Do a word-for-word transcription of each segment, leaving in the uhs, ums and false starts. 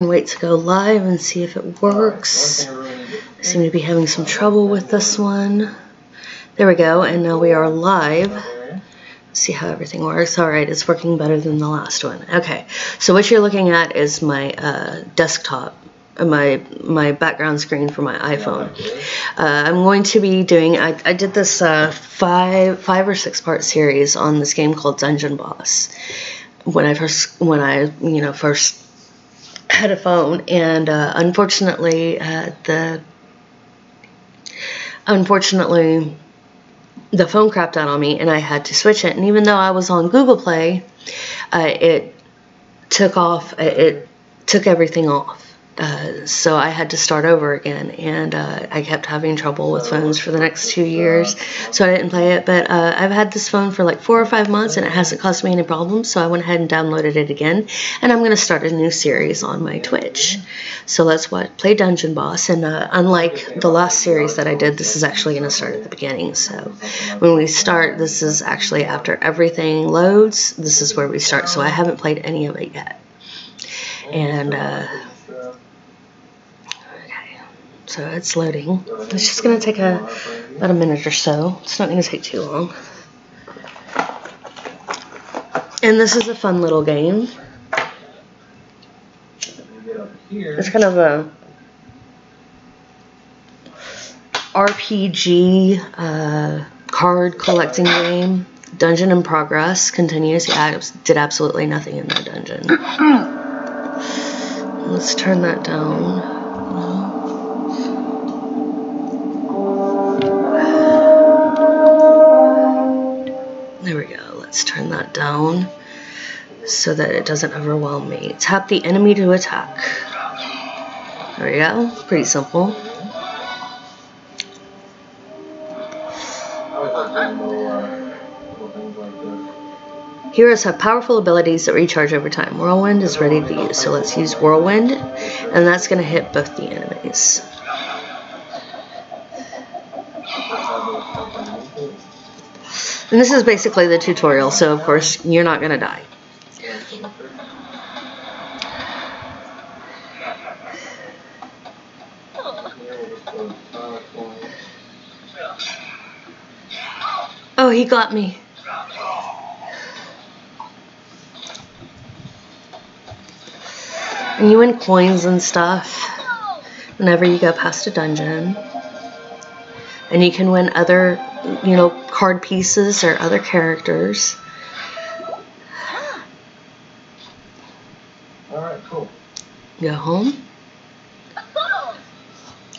Wait to go live and see if it works. I seem to be having some trouble with this one. There we go, and now we are live. Let's see how everything works. Alright, it's working better than the last one. Okay, so what you're looking at is my uh, desktop, my my background screen for my iPhone. Uh, I'm going to be doing, I, I did this uh, five, five or six part series on this game called Dungeon Boss when I first, when I, you know, first had a phone, and uh, unfortunately, uh, the unfortunately the phone crapped out on me, and I had to switch it. And even though I was on Google Play, uh, it took off. It took everything off. Uh, so I had to start over again, and uh, I kept having trouble with phones for the next two years, so I didn't play it, but uh, I've had this phone for like four or five months, and it hasn't caused me any problems, so I went ahead and downloaded it again, and I'm going to start a new series on my Twitch. So let's what, play Dungeon Boss, and uh, unlike the last series that I did, this is actually going to start at the beginning, so when we start, this is actually after everything loads, this is where we start, so I haven't played any of it yet. And, uh... so it's loading. It's just going to take a, about a minute or so. It's not going to take too long. And this is a fun little game. It's kind of a R P G uh, card collecting game. Dungeon in progress continues. Yeah, I did absolutely nothing in that dungeon. Let's turn that down. There we go. Let's turn that down so that it doesn't overwhelm me. Tap the enemy to attack. There we go. Pretty simple. Heroes have powerful abilities that recharge over time. Whirlwind is ready to use, so let's use Whirlwind, and that's going to hit both the enemies. And this is basically the tutorial, so of course you're not going to die. Oh, he got me. And you win coins and stuff whenever you go past a dungeon. And you can win other, you know, card pieces or other characters. All right, cool. Go home.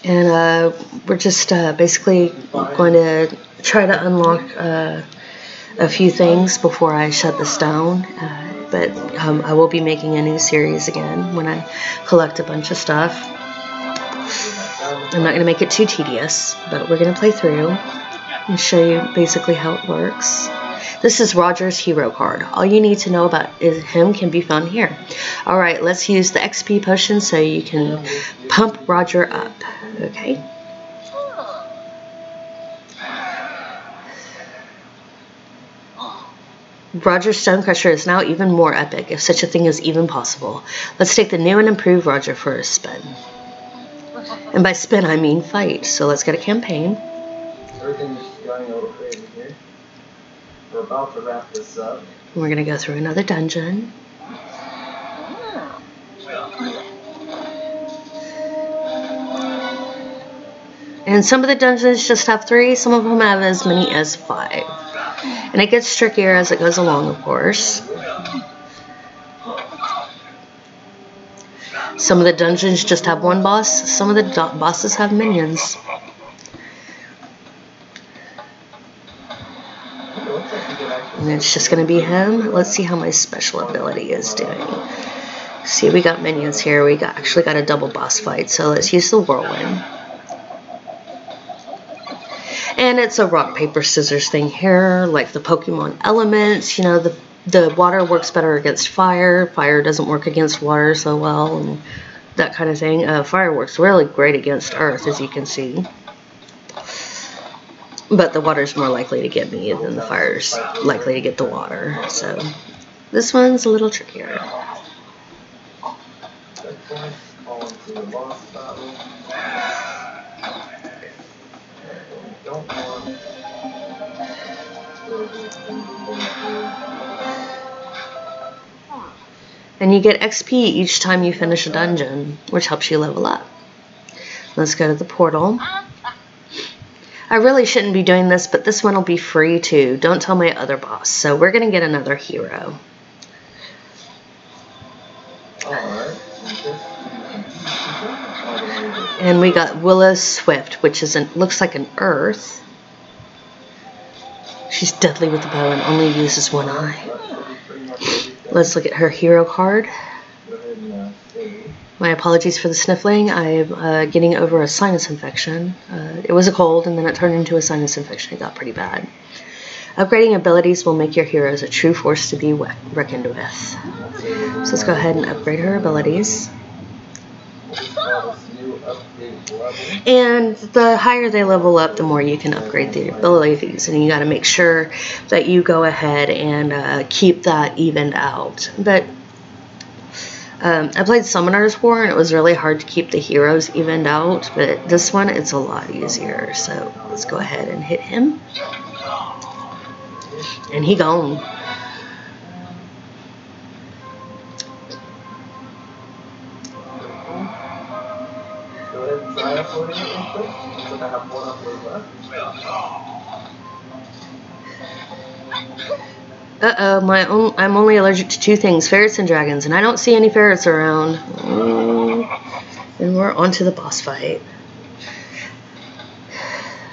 And uh, we're just uh, basically going to try to unlock uh, a few things before I shut this down. Uh, but um, I will be making a new series again when I collect a bunch of stuff. I'm not going to make it too tedious, but we're going to play through and show you basically how it works. This is Rogar's hero card. All you need to know about is him can be found here. Alright, let's use the X P potion so you can pump Rogar up. Okay. Rogar's Stonecrusher is now even more epic, if such a thing is even possible. Let's take the new and improved Rogar for a spin. And by spin, I mean fight. So let's get a campaign. Everything's going a little crazy here. We're about to wrap this up. We're going to go through another dungeon. Oh. And some of the dungeons just have three. Some of them have as many as five. And it gets trickier as it goes along, of course. Some of the dungeons just have one boss. Some of the bosses have minions. And it's just going to be him. Let's see how my special ability is doing. See, we got minions here. We got, actually got a double boss fight. So let's use the Whirlwind. And it's a rock, paper, scissors thing here, like the Pokemon elements. You know, the The water works better against fire. Fire doesn't work against water so well, and that kind of thing. Uh, fire works really great against earth, as you can see. But the water's more likely to get me than the fire's likely to get the water. So this one's a little trickier. on to the boss battle. We don't want to. And you get X P each time you finish a dungeon, which helps you level up. Let's go to the portal. I really shouldn't be doing this, but this one will be free too. Don't tell my other boss. So we're going to get another hero. And we got Willow Swift, which is an, looks like an earth. She's deadly with the bow and only uses one eye. Let's look at her hero card. My apologies for the sniffling. I'm uh, getting over a sinus infection. Uh, it was a cold, and then it turned into a sinus infection. It got pretty bad. Upgrading abilities will make your heroes a true force to be reckoned with. So let's go ahead and upgrade her abilities. And the higher they level up, the more you can upgrade the abilities. And you got to make sure that you go ahead and uh, keep that evened out. But Um, I played Summoner's War, and it was really hard to keep the heroes evened out, but this one, it's a lot easier. So let's go ahead and hit him. And he gone. Uh-oh, my own, I'm only allergic to two things, ferrets and dragons, and I don't see any ferrets around. Mm. And we're on to the boss fight.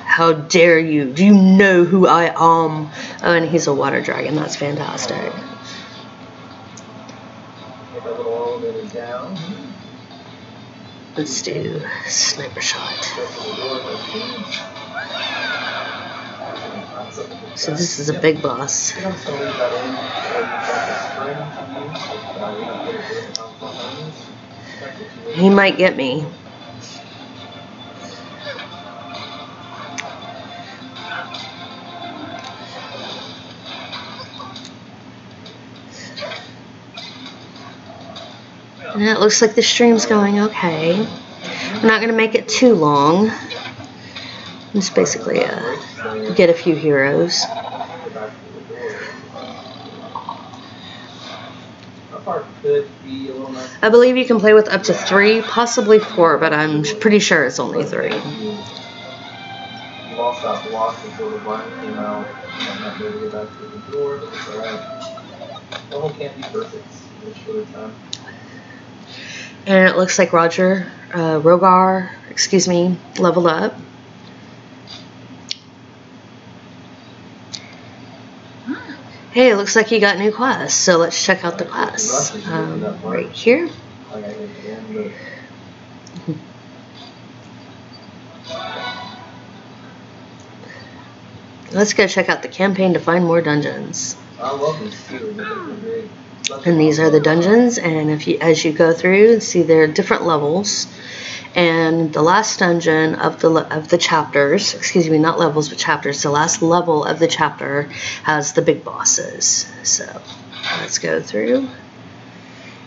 How dare you? Do you know who I am? Oh, and he's a water dragon. That's fantastic. Let's do sniper shot. So this is a big boss. He might get me. And it looks like the stream's going okay. We're not going to make it too long. Just basically uh, get a few heroes. I believe you can play with up to three, possibly four, but I'm pretty sure it's only three. And it looks like Roger, uh, Rogar, excuse me, leveled up. Hey, it looks like you got new class, so let's check out the class. Um, right here. Let's go check out the campaign to find more dungeons. And these are the dungeons, and if you, as you go through, see there are different levels. And the last dungeon of the of the chapters, excuse me, not levels but chapters, the last level of the chapter has the big bosses. So let's go through.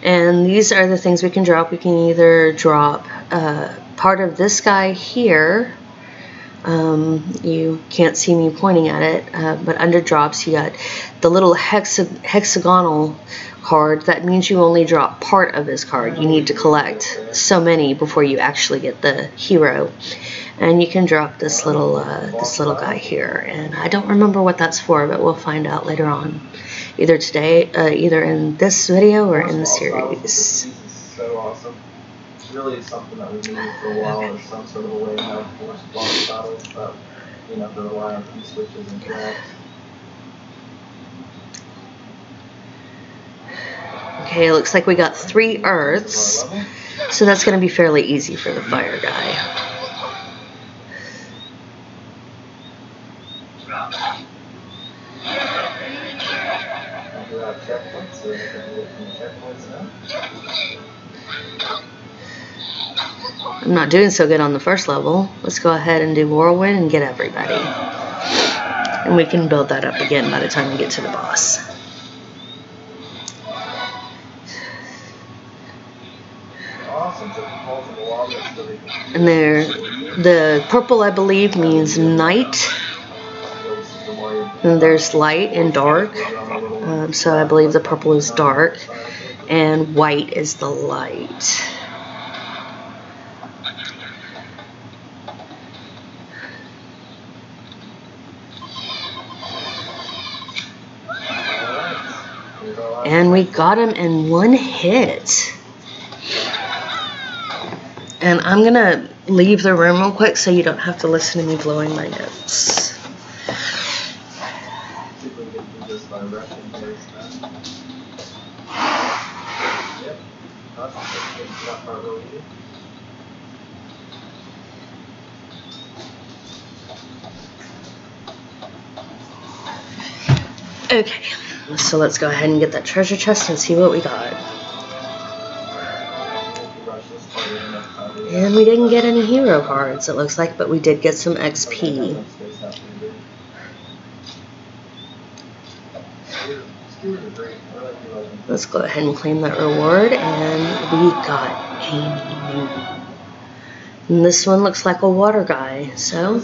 And these are the things we can drop. We can either drop uh, part of this guy here. Um, you can't see me pointing at it, uh, but under drops you got the little hexa hexagonal card. That means you only drop part of this card. You need to collect so many before you actually get the hero. And you can drop this little uh, this little guy here, and I don't remember what that's for, but we'll find out later on, either today, uh, either in this video or in the series. Really something that we needed for a while, is some sort of a way to have force boss battles that, you know, to rely on key switches and tracks. Okay, it looks like we got three earths, so that's going to be fairly easy for the fire guy. Do you have checkpoints, or are you looking at checkpoints now? I'm not doing so good on the first level. Let's go ahead and do Whirlwind and get everybody. And we can build that up again by the time we get to the boss. Awesome. And there, the purple, I believe, means night. And there's light and dark. Um, so I believe the purple is dark. And white is the light. And we got him in one hit. And I'm going to leave the room real quick so you don't have to listen to me blowing my nose. Okay, so let's go ahead and get that treasure chest and see what we got. And we didn't get any hero cards, it looks like, but we did get some X P. Let's go ahead and claim that reward, and we got a new. And this one looks like a water guy, so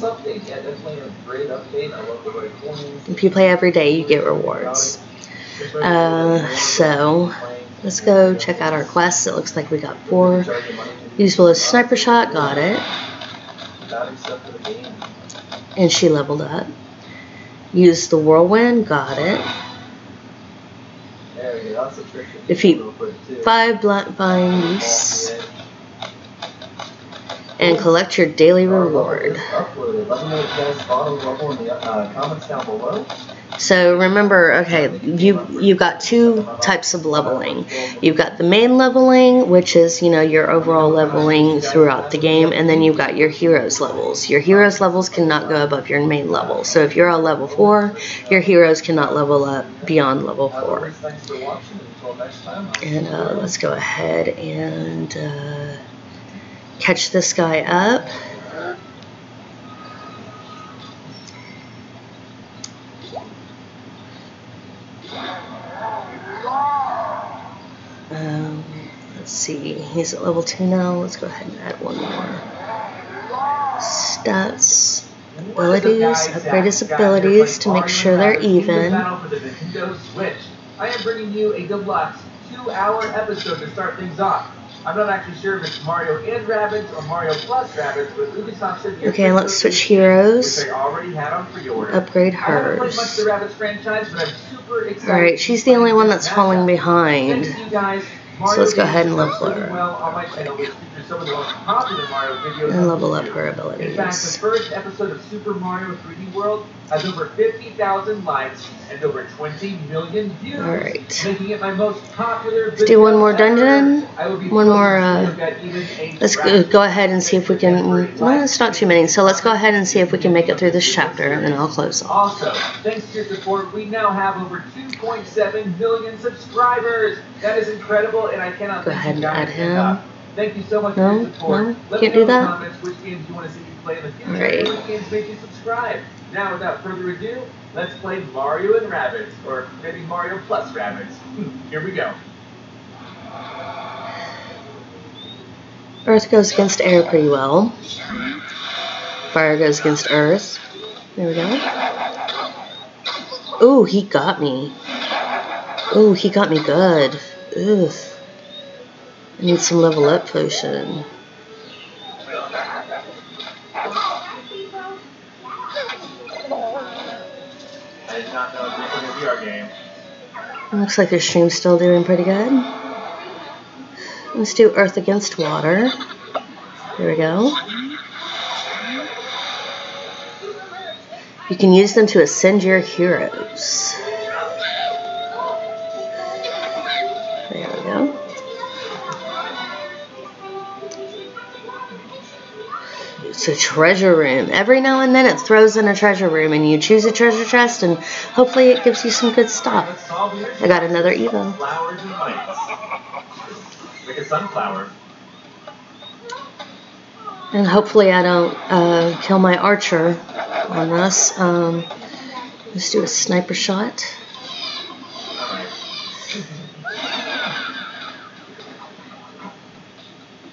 if you play every day, you get rewards. Uh, so let's go check out our quests. It looks like we got four. Use Willow's sniper shot, got it. And she leveled up. Use the whirlwind, got it. Defeat five blunt vines. And collect your daily reward. So remember, okay, you you've got two types of leveling. You've got the main leveling, which is, you know, your overall leveling throughout the game, and then you've got your heroes levels. Your heroes levels cannot go above your main level. So if you're a level four, your heroes cannot level up beyond level four. And uh, let's go ahead and uh, catch this guy up. Um, let's see, he's at level two now. Let's go ahead and add one more. Stats, abilities, upgrade his abilities to make sure they're even. I am bringing you a good luck two hour episode to start things off. I'm not actually sure if it's Mario and Rabbids or Mario plus Rabbids, but Ubisoft said here. Okay, let's switch heroes. I already had on for your upgrade hers. I haven't played much of the Rabbids franchise, but I'm super excited. All right, she's the only one that's falling behind. So let's go ahead and level her. And level up her abilities. In fact, the first episode of Super Mario three D World has over fifty thousand likes and over twenty million views. All right. Making it my most popular video. Let's do one more dungeon. One more. Uh, let's go, go ahead and see if we can. Well, it's not too many. So let's go ahead and see if we can make it through this chapter, and then I'll close off. Also, thanks to your support, we now have over two point seven million subscribers. That is incredible, and I cannot. Go ahead and add him. Thank you so much no, for your support. No, can't do that. Which games you want to see me play in the future? Right. Which games make you subscribe? Now, without further ado, let's play Mario and Rabbids, or maybe Mario plus Rabbids. Here we go. Earth goes against air pretty well. Fire goes against earth. There we go. Ooh, he got me. Ooh, he got me good. Ooh. I need some level up potion. I did not know it was making a V R game. Looks like your stream's still doing pretty good. Let's do earth against water. There we go. You can use them to ascend your heroes. A treasure room. Every now and then it throws in a treasure room and you choose a treasure chest and hopefully it gives you some good stuff. I got another evil. Flowers and lights. Like a sunflower. And hopefully I don't uh, kill my archer on us. Um, let's do a sniper shot.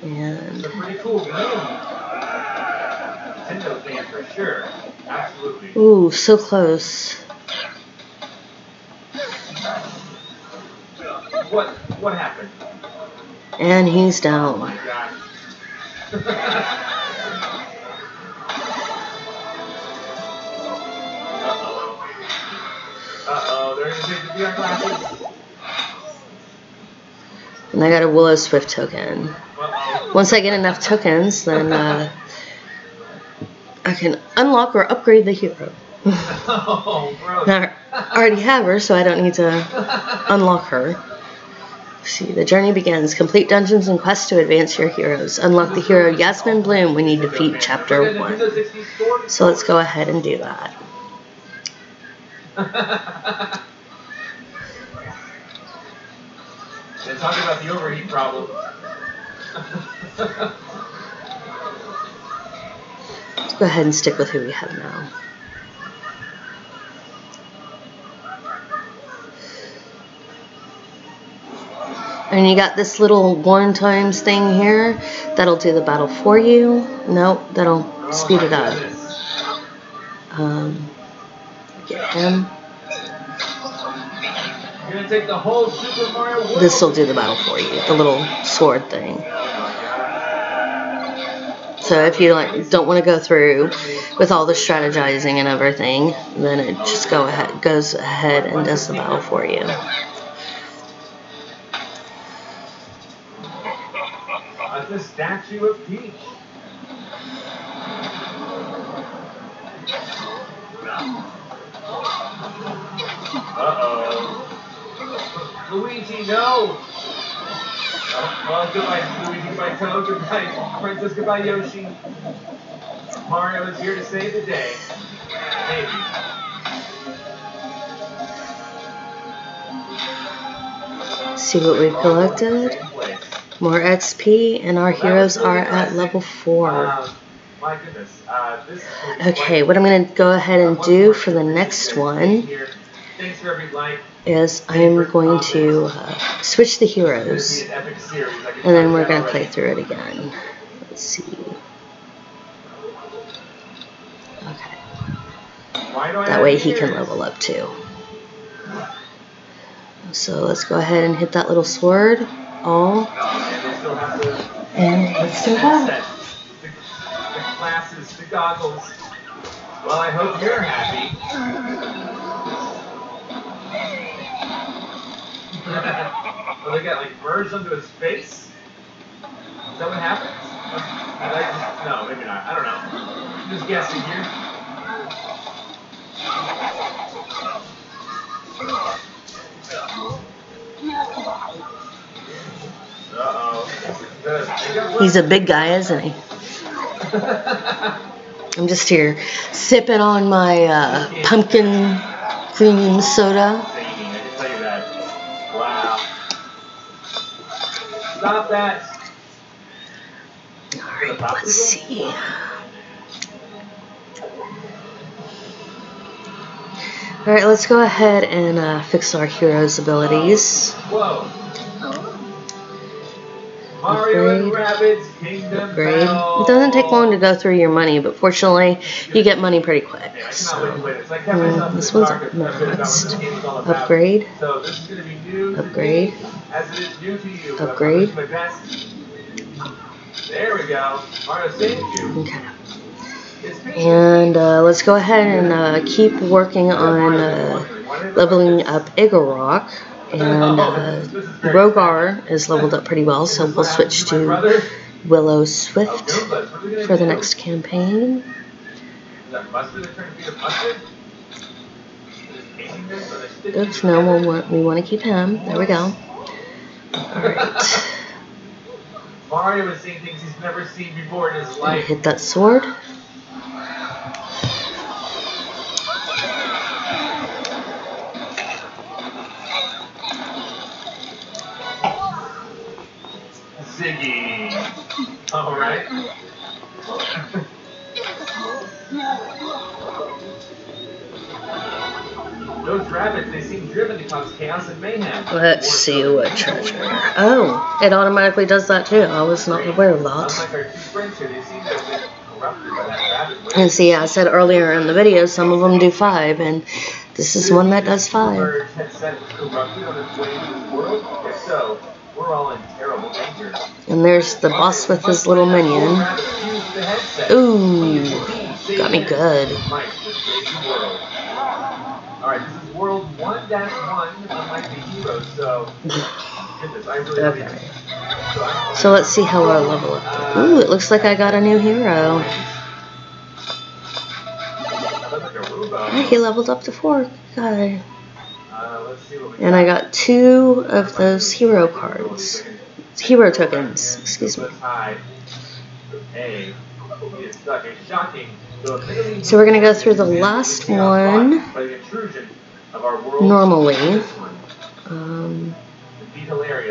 And It's a pretty cool game. Nintendo fan for sure. Absolutely. Ooh, so close. What what happened? And he's down. Oh my god. And I got a Willow Swift token. Once I get enough tokens, then uh, I can unlock or upgrade the hero. Oh, bro. Now, I already have her, so I don't need to unlock her. See, the journey begins. Complete dungeons and quests to advance your heroes. Unlock the hero Yasmin Bloom when you defeat Chapter one. So let's go ahead and do that. And talk about the overheat problem. Let's go ahead and stick with who we have now. And you got this little warn times thing here. That'll do the battle for you. No, that'll oh speed it up. Um, get him. Gonna take the whole Super Mario World. This will do the battle for you, the little sword thing. So if you like, don't want to go through with all the strategizing and everything, then it just go ahead, goes ahead and does the battle for you. Uh, the statue of Peach. Uh-oh. Luigi, no! Oh, well, goodbye, Luigi, goodbye, Toad, goodbye, Princess, goodbye, Yoshi. Mario is here to save the day. Maybe. See what we've collected? More X P, and our heroes are at level four. Uh, my goodness. Uh, this is okay, what I'm going to go ahead and do for the next one is I'm going to uh, switch the heroes, and then we're going to play through it again. Let's see. Okay. That way he can level up too. So let's go ahead and hit that little sword. All. And let's do that. The glasses, the goggles. Well, I hope you're happy. Well, they got like merged onto his face? Is that what happens? I just, no, maybe not. I don't know. I'm just guessing here. Uh-oh. He's a big guy, isn't he? I'm just here sipping on my uh, pumpkin cream soda. Stop that. Alright, let's see. Alright, let's go ahead and uh, fix our hero's abilities. Whoa. Upgrade. Mario and Rabbids, Kingdom Upgrade. It doesn't take long to go through your money, but fortunately, you get money pretty quick. So, um, this one's next. Upgrade. Upgrade. As it is new to you, upgrade. There we go. Okay. And uh, let's go ahead and uh, keep working on uh, leveling up Igorok. And uh, Rogar is leveled up pretty well, so we'll switch to Willow Swift for the next campaign. Oops, no, we'll want, we want to keep him. There we go. Alright. Mario is seeing things he's never seen before in his life. Hit that sword. Ziggy. Alright. Those rabbits, they seem driven to cause chaos and mayhem. Let's see what treasure. Oh, it automatically does that too. I was not aware of that. And see, I said earlier in the video, some of them do five, and this is one that does five. And there's the boss with his little minion. Ooh, got me good. Alright, this is world one dash one, unlike the heroes, so goodness, I really okay. Like so let's see how our level up. Ooh, it looks like I got a new hero. Right, he leveled up to four. God. And I got two of those hero cards. Hero tokens, excuse me. So we're going to go through the last one normally. Um, we're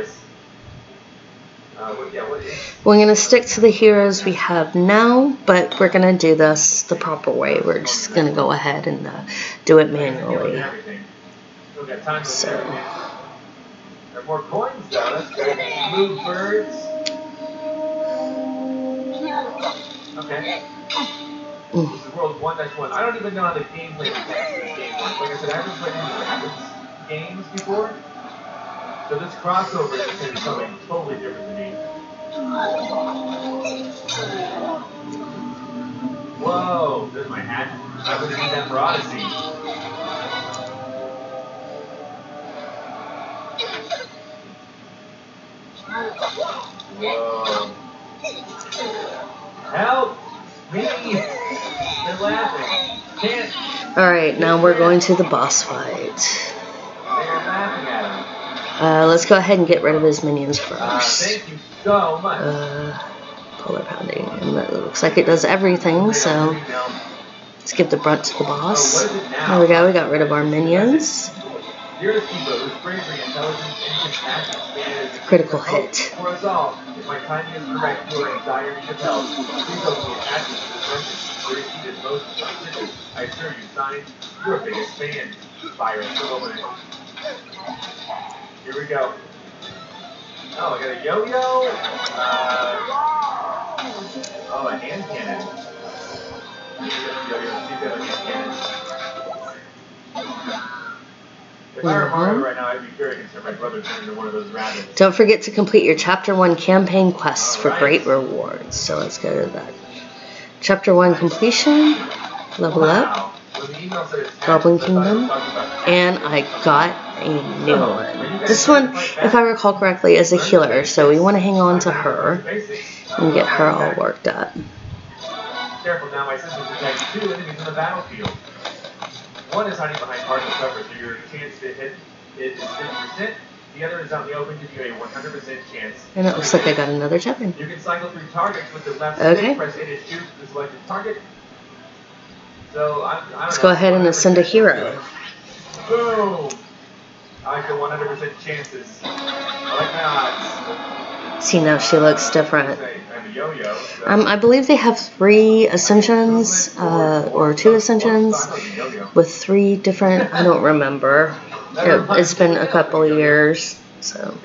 going to stick to the heroes we have now, but we're going to do this the proper way. We're just going to go ahead and uh, do it manually. So. Okay. Mm. This is World one dash one. I don't even know how the gameplay mechanics of this game works. Like I said, I haven't played any Rabbids games before. So this crossover is going to be something totally different to me. Whoa, there's my hat. I wouldn't need that for Odyssey. Whoa. Help! Me! They're laughing. Can't. Alright, now we're going to the boss fight. They're laughing at him. Uh, let's go ahead and get rid of his minions first. Uh, thank you so much. Uh, polar pounding. And that looks like it does everything, so let's give the brunt to the boss. There we go, we got rid of our minions. Critical hit. Here we go. Oh, I got a yo-yo. Uh, oh, a hand cannon. Yo-yo, yo-yo, hand cannon. If I were Mario right now, I'd be very concerned my brother turned into one of those rabbits. Don't forget to complete your Chapter one campaign quests for great rewards. So let's go to that. Chapter one completion, level up, Goblin Kingdom, and I got a new one. This one, if I recall correctly, is a healer, so we want to hang on to her and get her all worked up. Careful now, my sister's attacking two enemies on the battlefield. One is hiding behind partial cover, so your chance to hit it is fifty percent. The other is out in the open, giving you a one hundred percent chance. And it looks like I got another token. You can cycle through targets with the left okay. stick, press A to shoot the selected target. So I, I don't Let's know, go ahead and ascend a hero. Boom! I like the one hundred percent chances. I like my odds. See, now she looks different. Um, I believe they have three ascensions, uh, or two ascensions, with three different, I don't remember. It, it's been a couple of years, so.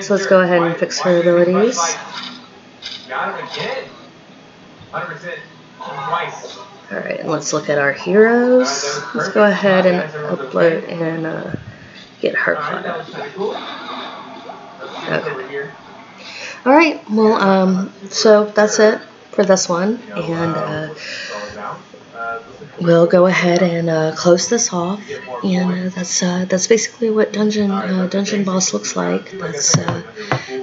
So let's go ahead and fix her abilities. Alright, and let's look at our heroes. Let's go ahead and upload and uh, get her caught up. Okay. Alright, well, um, so that's it for this one, and uh, we'll go ahead and uh, close this off, and uh, that's uh, that's basically what Dungeon uh, Dungeon Boss looks like. That's uh,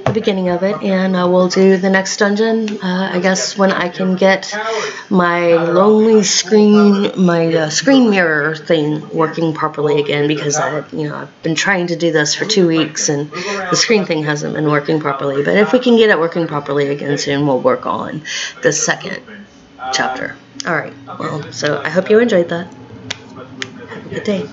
the beginning of it, and uh, we'll do the next dungeon, uh, I guess, when I can get my lonely screen, my uh, screen mirror thing working properly again, because I, you know, I've been trying to do this for two weeks, and the screen thing hasn't been working properly, but if we can get it working properly again soon, we'll work on the second chapter. Alright, well, so I hope you enjoyed that. Have a good day.